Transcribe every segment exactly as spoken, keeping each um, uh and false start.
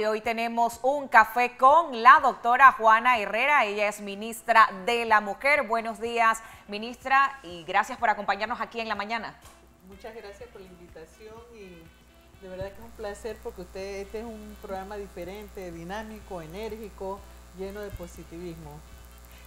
Y hoy tenemos un café con la doctora Juana Herrera, ella es ministra de la Mujer. Buenos días, ministra, y gracias por acompañarnos aquí en la mañana. Muchas gracias por la invitación y de verdad que es un placer porque usted, este es un programa diferente, dinámico, enérgico, lleno de positivismo.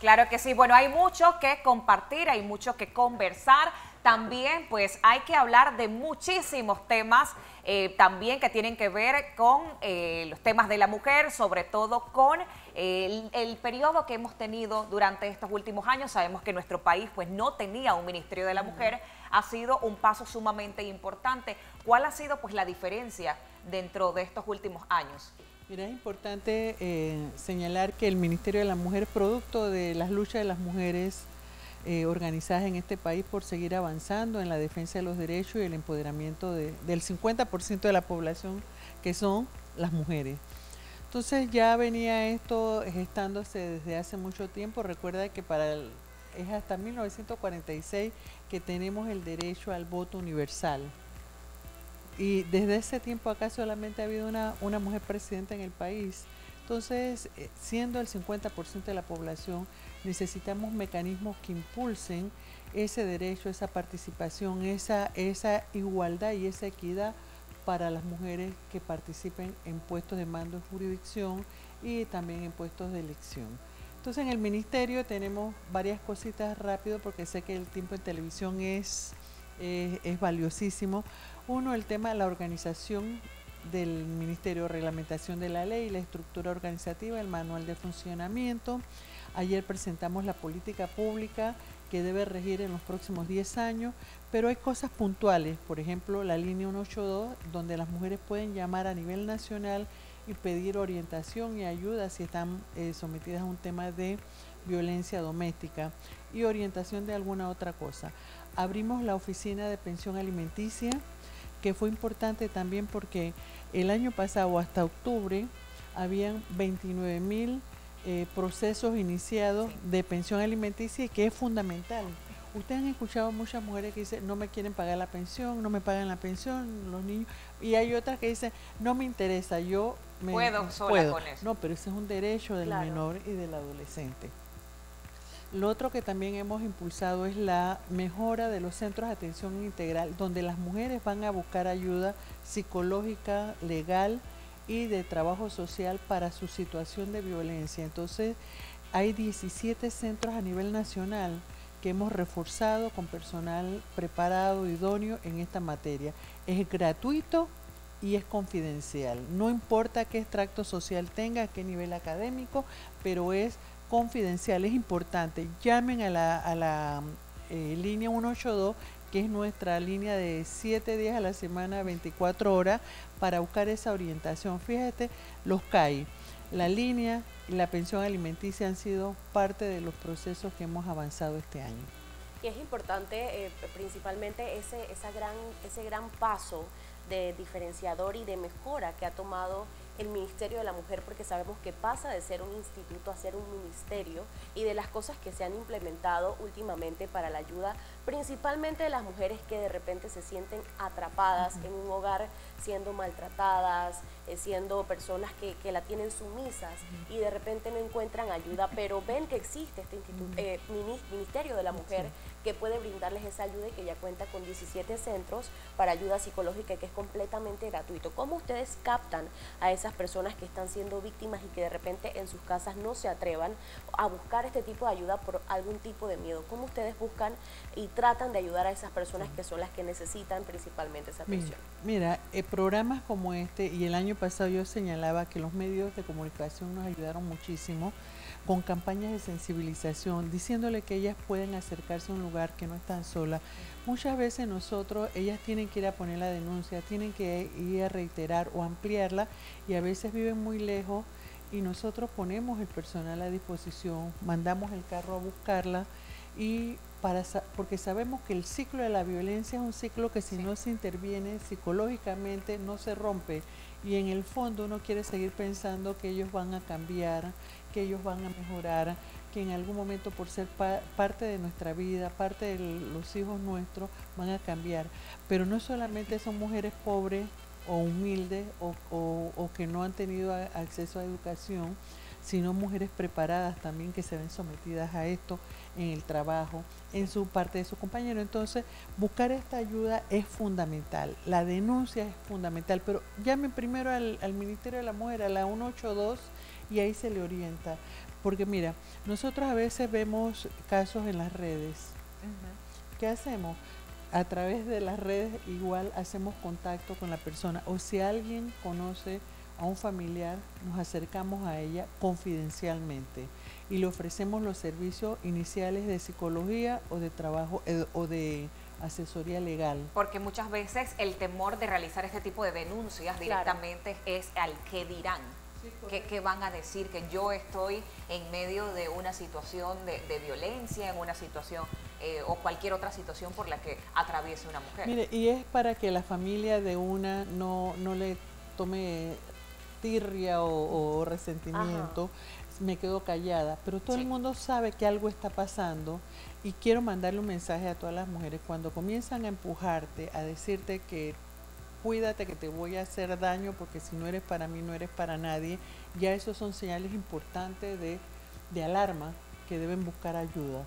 Claro que sí, bueno, hay mucho que compartir, hay mucho que conversar, también pues hay que hablar de muchísimos temas eh, también que tienen que ver con eh, los temas de la mujer, sobre todo con eh, el, el periodo que hemos tenido durante estos últimos años. Sabemos que nuestro país pues no tenía un Ministerio de la Mujer, ha sido un paso sumamente importante. ¿Cuál ha sido pues la diferencia dentro de estos últimos años? Mira, es importante eh, señalar que el Ministerio de la Mujer es producto de las luchas de las mujeres eh, organizadas en este país por seguir avanzando en la defensa de los derechos y el empoderamiento de, del cincuenta por ciento de la población, que son las mujeres. Entonces ya venía esto gestándose desde hace mucho tiempo. Recuerda que para el, es hasta mil novecientos cuarenta y seis que tenemos el derecho al voto universal. Y desde ese tiempo acá solamente ha habido una, una mujer presidenta en el país. Entonces, siendo el cincuenta por ciento de la población, necesitamos mecanismos que impulsen ese derecho, esa participación, esa, esa igualdad y esa equidad para las mujeres que participen en puestos de mando de jurisdicción y también en puestos de elección. Entonces, en el ministerio tenemos varias cositas rápido porque sé que el tiempo en televisión es... Es, es valiosísimo. Uno, el tema de la organización del ministerio, reglamentación de la ley, la estructura organizativa, el manual de funcionamiento. Ayer presentamos la política pública que debe regir en los próximos diez años, pero hay cosas puntuales, por ejemplo, la línea uno ocho dos, donde las mujeres pueden llamar a nivel nacional y pedir orientación y ayuda si están eh, sometidas a un tema de violencia doméstica y orientación de alguna otra cosa. Abrimos la oficina de pensión alimenticia, que fue importante también porque el año pasado hasta octubre habían veintinueve mil eh, procesos iniciados de pensión alimenticia, y que es fundamental. Ustedes han escuchado muchas mujeres que dicen, no me quieren pagar la pensión, no me pagan la pensión, los niños. Y hay otras que dicen, no me interesa, yo me, puedo sola puedo. con eso. No, pero ese es un derecho del claro. menor y del adolescente. Lo otro que también hemos impulsado es la mejora de los centros de atención integral, donde las mujeres van a buscar ayuda psicológica, legal y de trabajo social para su situación de violencia. Entonces, hay diecisiete centros a nivel nacional que hemos reforzado con personal preparado, idóneo en esta materia. Es gratuito y es confidencial. No importa qué extracto social tenga, qué nivel académico, pero es confidencial, es importante. Llamen a la, a la eh, línea uno ocho dos, que es nuestra línea de siete días a la semana, veinticuatro horas, para buscar esa orientación. Fíjate, los C A I, la línea y la pensión alimenticia han sido parte de los procesos que hemos avanzado este año. Y es importante eh, principalmente ese, esa gran, ese gran paso de diferenciador y de mejora que ha tomado el Ministerio de la Mujer, porque sabemos que pasa de ser un instituto a ser un ministerio, y de las cosas que se han implementado últimamente para la ayuda, principalmente de las mujeres que de repente se sienten atrapadas en un hogar, siendo maltratadas, eh, siendo personas que, que la tienen sumisas y de repente no encuentran ayuda, pero ven que existe este instituto, eh, Ministerio de la Mujer, que puede brindarles esa ayuda, y que ya cuenta con diecisiete centros para ayuda psicológica, que es completamente gratuito. ¿Cómo ustedes captan a esas personas que están siendo víctimas y que de repente en sus casas no se atrevan a buscar este tipo de ayuda por algún tipo de miedo? ¿Cómo ustedes buscan y tratan de ayudar a esas personas que son las que necesitan principalmente esa atención? Mira, mira eh, programas como este, y el año pasado yo señalaba que los medios de comunicación nos ayudaron muchísimo con campañas de sensibilización, diciéndole que ellas pueden acercarse a un lugar, que no están solas. Muchas veces nosotros, ellas tienen que ir a poner la denuncia, tienen que ir a reiterar o ampliarla, y a veces viven muy lejos, y nosotros ponemos el personal a disposición, mandamos el carro a buscarla, y para, porque sabemos que el ciclo de la violencia es un ciclo que si sí. no se interviene psicológicamente no se rompe, y en el fondo uno quiere seguir pensando que ellos van a cambiar, que ellos van a mejorar, que en algún momento por ser pa parte de nuestra vida, parte de los hijos nuestros, van a cambiar. Pero no solamente son mujeres pobres o humildes o, o, o que no han tenido a, acceso a educación, sino mujeres preparadas también que se ven sometidas a esto en el trabajo, en su parte de sus compañeros. Entonces, buscar esta ayuda es fundamental, la denuncia es fundamental, pero llamen primero al, al Ministerio de la Mujer, a la uno ocho dos, y ahí se le orienta. Porque mira, nosotros a veces vemos casos en las redes. Uh-huh. ¿Qué hacemos? A través de las redes igual hacemos contacto con la persona, o si alguien conoce a un familiar, nos acercamos a ella confidencialmente y le ofrecemos los servicios iniciales de psicología o de trabajo eh, o de asesoría legal. Porque muchas veces el temor de realizar este tipo de denuncias directamente, claro, es al qué dirán. Sí, ¿Qué, ¿Qué van a decir? Que yo estoy en medio de una situación de, de violencia, en una situación eh, o cualquier otra situación por la que atraviese una mujer. Mire, y es para que la familia de una no, no le tome tirria o, o resentimiento. Ajá. Me quedo callada, pero todo, sí, el mundo sabe que algo está pasando, y quiero mandarle un mensaje a todas las mujeres: cuando comienzan a empujarte, a decirte que cuídate, que te voy a hacer daño, porque si no eres para mí, no eres para nadie, ya esos son señales importantes de, de alarma, que deben buscar ayuda.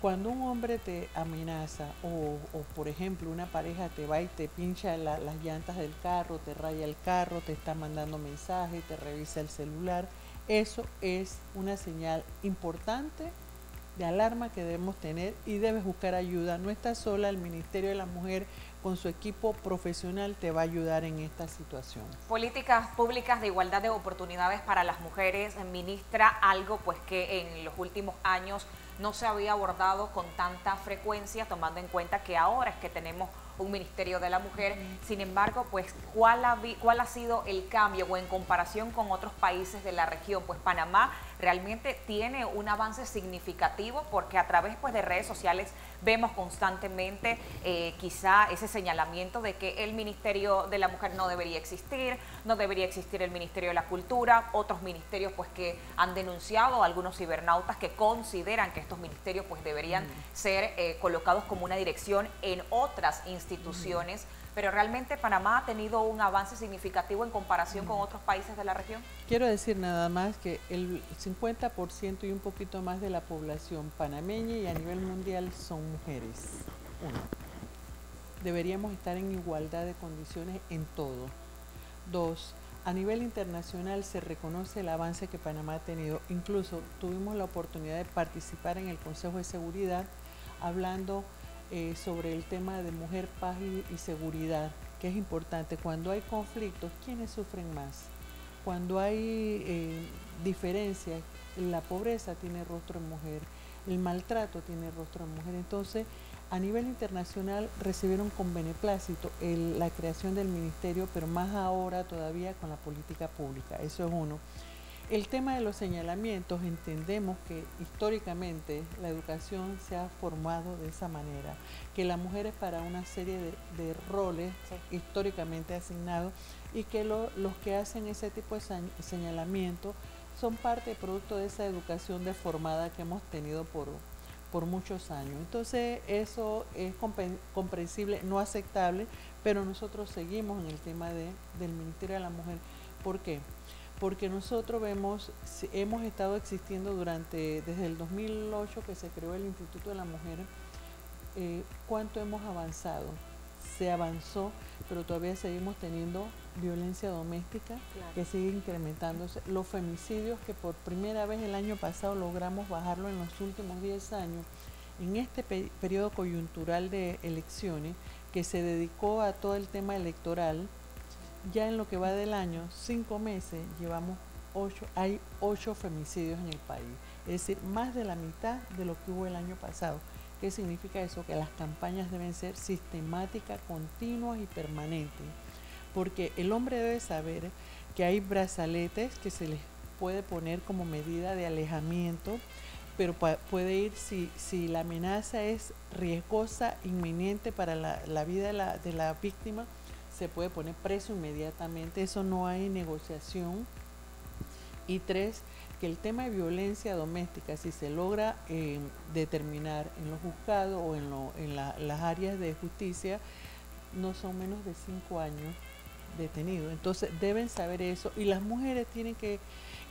Cuando un hombre te amenaza o, o por ejemplo una pareja te va y te pincha la, las llantas del carro, te raya el carro, te está mandando mensajes, te revisa el celular, eso es una señal importante de alarma que debemos tener, y debes buscar ayuda. No estás sola, el Ministerio de la Mujer con su equipo profesional te va a ayudar en esta situación. Políticas públicas de igualdad de oportunidades para las mujeres, ministra, algo pues que en los últimos años no se había abordado con tanta frecuencia, tomando en cuenta que ahora es que tenemos un Ministerio de la Mujer. Sin embargo, pues, ¿cuál ha, cuál ha sido el cambio, o en comparación con otros países de la región? Pues Panamá realmente tiene un avance significativo, porque a través pues, de redes sociales vemos constantemente eh, quizá ese señalamiento de que el Ministerio de la Mujer no debería existir, no debería existir el Ministerio de la Cultura, otros ministerios pues que han denunciado, algunos cibernautas que consideran que estos ministerios pues deberían, mm, ser eh, colocados como una dirección en otras instituciones, mm, pero realmente Panamá ha tenido un avance significativo en comparación, mm, con otros países de la región. Quiero decir nada más que el cincuenta por ciento y un poquito más de la población panameña y a nivel mundial son mujeres. Uno, deberíamos estar en igualdad de condiciones en todo. Dos, a nivel internacional se reconoce el avance que Panamá ha tenido. Incluso tuvimos la oportunidad de participar en el Consejo de Seguridad hablando eh, sobre el tema de mujer, paz y, y seguridad, que es importante. Cuando hay conflictos, ¿quiénes sufren más? Cuando hay eh, diferencias, la pobreza tiene rostro en mujer, el maltrato tiene rostro en mujer. Entonces, a nivel internacional recibieron con beneplácito el, la creación del ministerio, pero más ahora todavía con la política pública. Eso es uno. El tema de los señalamientos, entendemos que históricamente la educación se ha formado de esa manera, que la mujer es para una serie de, de roles, sí, históricamente asignados, y que lo, los que hacen ese tipo de señalamientos son parte, producto de esa educación deformada que hemos tenido por por muchos años. Entonces eso es comprensible, no aceptable, pero nosotros seguimos en el tema de, del Ministerio de la Mujer. ¿Por qué? Porque nosotros vemos, hemos estado existiendo durante, desde el dos mil ocho que se creó el Instituto de la Mujer, eh, cuánto hemos avanzado. Se avanzó, pero todavía seguimos teniendo violencia doméstica, claro, que sigue incrementándose. Los femicidios, que por primera vez el año pasado logramos bajarlo en los últimos diez años, en este pe periodo coyuntural de elecciones, que se dedicó a todo el tema electoral, ya en lo que va del año, cinco meses, llevamos ocho, hay ocho femicidios en el país. Es decir, más de la mitad de lo que hubo el año pasado. ¿Qué significa eso? Que las campañas deben ser sistemáticas, continuas y permanentes, porque el hombre debe saber que hay brazaletes que se les puede poner como medida de alejamiento, pero puede ir si, si la amenaza es riesgosa, inminente para la, la vida de la, de la víctima, se puede poner preso inmediatamente, eso no hay negociación. Y tres, que el tema de violencia doméstica, si se logra eh, determinar en los juzgados o en, lo, en la, las áreas de justicia, no son menos de cinco años detenido. Entonces deben saber eso, y las mujeres tienen que,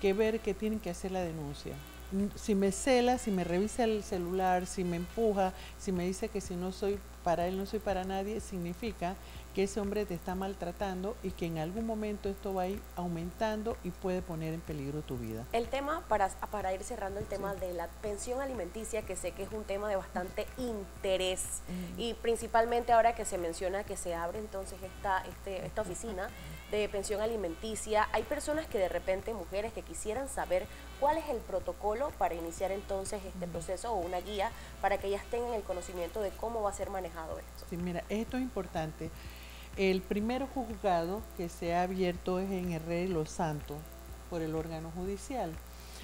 que ver que tienen que hacer la denuncia. Si me cela, si me revisa el celular, si me empuja, si me dice que si no soy para él, no soy para nadie, significa que ese hombre te está maltratando y que en algún momento esto va a ir aumentando y puede poner en peligro tu vida. El tema, para, para ir cerrando el tema, sí, de la pensión alimenticia, que sé que es un tema de bastante interés, uh-huh, y principalmente ahora que se menciona que se abre entonces esta, este, esta oficina de pensión alimenticia, hay personas que de repente, mujeres que quisieran saber cuál es el protocolo para iniciar entonces este proceso, o una guía para que ellas tengan el conocimiento de cómo va a ser manejado esto. Sí, mira, esto es importante. El primer juzgado que se ha abierto es en el Rey Los Santos por el órgano judicial.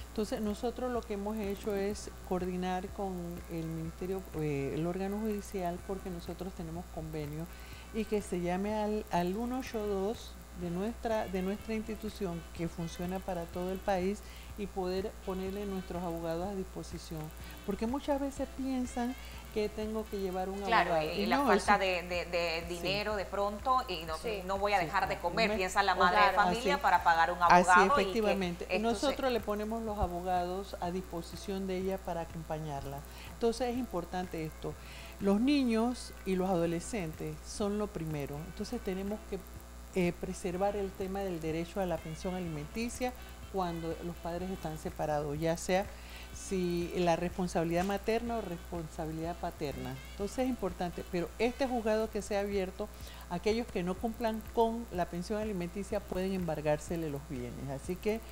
Entonces nosotros lo que hemos hecho es coordinar con el ministerio, eh, el órgano judicial, porque nosotros tenemos convenio, y que se llame al, al uno ocho dos de nuestra, de nuestra institución, que funciona para todo el país, y poder ponerle nuestros abogados a disposición, porque muchas veces piensan que tengo que llevar un claro, abogado. Claro, y, y la no, falta eso, de, de, de dinero, sí, de pronto, y no, sí, no voy a dejar, sí, de comer, no, piensa la madre, claro, de familia, así, para pagar un abogado. Así, efectivamente. Y nosotros se... le ponemos los abogados a disposición de ella para acompañarla. Entonces es importante esto. Los niños y los adolescentes son lo primero. Entonces tenemos que eh, preservar el tema del derecho a la pensión alimenticia cuando los padres están separados, ya sea si la responsabilidad materna o responsabilidad paterna. Entonces es importante, pero este juzgado que se ha abierto, aquellos que no cumplan con la pensión alimenticia pueden embargársele los bienes. Así que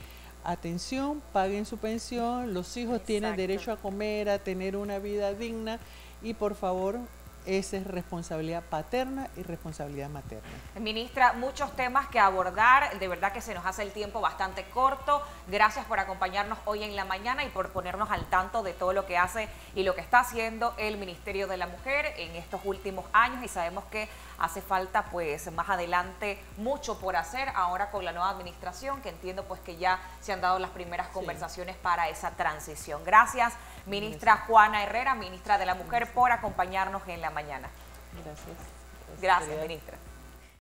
atención, paguen su pensión, los hijos, exacto, tienen derecho a comer, a tener una vida digna, y por favor, esa es responsabilidad paterna y responsabilidad materna. Ministra, muchos temas que abordar, de verdad que se nos hace el tiempo bastante corto. Gracias por acompañarnos hoy en la mañana y por ponernos al tanto de todo lo que hace y lo que está haciendo el Ministerio de la Mujer en estos últimos años, y sabemos que hace falta pues más adelante mucho por hacer ahora con la nueva administración, que entiendo pues que ya se han dado las primeras conversaciones, sí, para esa transición. Gracias, ministra, gracias, Juana Herrera, ministra de la Mujer, gracias, por acompañarnos en la mañana. Gracias. Gracias, gracias, ministra.